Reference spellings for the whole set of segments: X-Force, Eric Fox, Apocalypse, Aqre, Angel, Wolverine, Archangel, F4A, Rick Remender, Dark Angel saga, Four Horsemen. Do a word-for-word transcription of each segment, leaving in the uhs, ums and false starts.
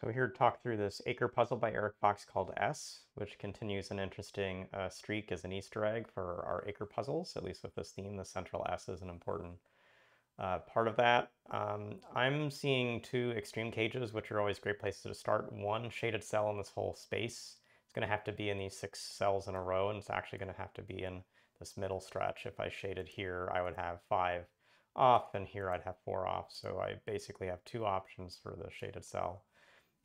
So we're here to talk through this Aqre puzzle by Eric Fox called S, which continues an interesting uh, streak as an Easter egg for our Aqre puzzles, at least with this theme. The central S is an important uh, part of that. Um, I'm seeing two extreme cages, which are always great places to start. One shaded cell in this whole space. It's going to have to be in these six cells in a row, and it's actually going to have to be in this middle stretch. If I shaded here, I would have five off, and here I'd have four off. So I basically have two options for the shaded cell.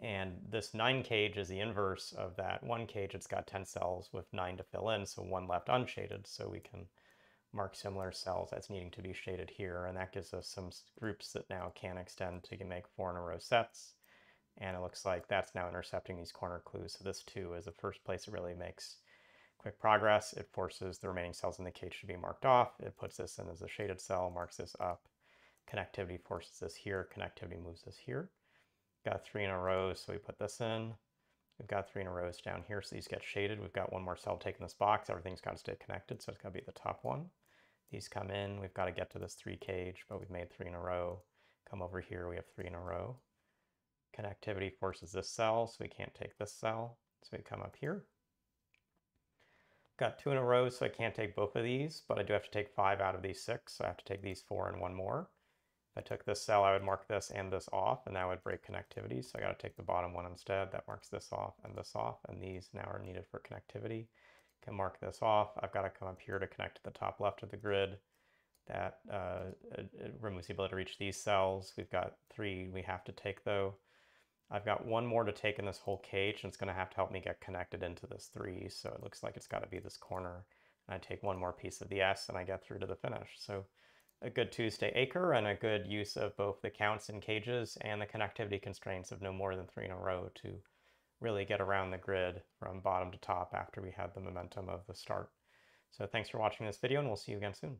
And this nine cage is the inverse of that one cage. It's got ten cells with nine to fill in, so one left unshaded. So we can mark similar cells as needing to be shaded here. And that gives us some groups that now can extend to make four in a row sets. And it looks like that's now intercepting these corner clues. So this too is the first place it really makes quick progress. It forces the remaining cells in the cage to be marked off. It puts this in as a shaded cell, marks this up. Connectivity forces this here. Connectivity moves this here. Got three in a row, so we put this in. We've got three in a row down here, so these get shaded. We've got one more cell taking this box. Everything's got to stay connected, so it's got to be the top one. These come in. We've got to get to this three cage, but we've made three in a row. Come over here, we have three in a row. Connectivity forces this cell, so we can't take this cell, so we come up here. Got two in a row, so I can't take both of these, but I do have to take five out of these six, so I have to take these four and one more. If I took this cell, I would mark this and this off, and that would break connectivity. So I got to take the bottom one instead. That marks this off and this off, and these now are needed for connectivity. Can mark this off. I've got to come up here to connect to the top left of the grid. That uh, it, it removes the ability to reach these cells. We've got three we have to take, though. I've got one more to take in this whole cage, and it's going to have to help me get connected into this three. So it looks like it's got to be this corner. And I take one more piece of the S, and I get through to the finish. So a good Tuesday Aqre and a good use of both the counts and cages and the connectivity constraints of no more than three in a row to really get around the grid from bottom to top after we had the momentum of the start. So thanks for watching this video, and we'll see you again soon.